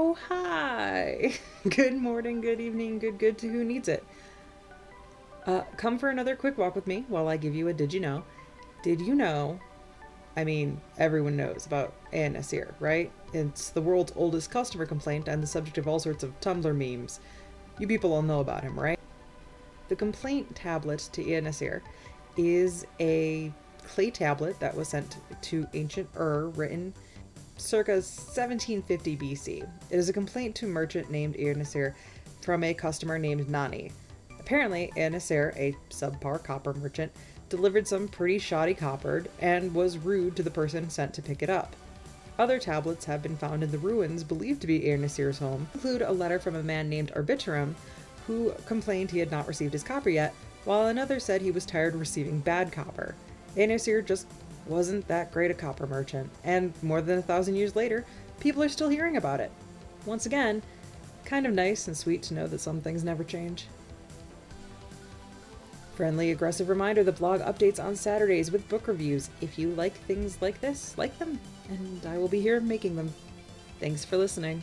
Oh, hi. Good morning, good evening, good to who needs it. Come for another quick walk with me while I give you a did you know. Did you know? I mean, everyone knows about Ea-nāṣir, right? It's the world's oldest customer complaint and the subject of all sorts of Tumblr memes. You people all know about him, right? The complaint tablet to Ea-nāṣir is a clay tablet that was sent to ancient Ur, written circa 1750 BC. It is a complaint to a merchant named Ea-nāṣir from a customer named Nani. Apparently, Ea-nāṣir, a subpar copper merchant, delivered some pretty shoddy copper and was rude to the person sent to pick it up. Other tablets have been found in the ruins believed to be Ea-nāṣir's home, include a letter from a man named Arbiturum, who complained he had not received his copper yet, while another said he was tired of receiving bad copper. Ea-nāṣir just wasn't that great a copper merchant, and more than 1,000 years later, people are still hearing about it. Once again, kind of nice and sweet to know that some things never change. Friendly, aggressive reminder, the blog updates on Saturdays with book reviews. If you like things like this, like them, and I will be here making them. Thanks for listening.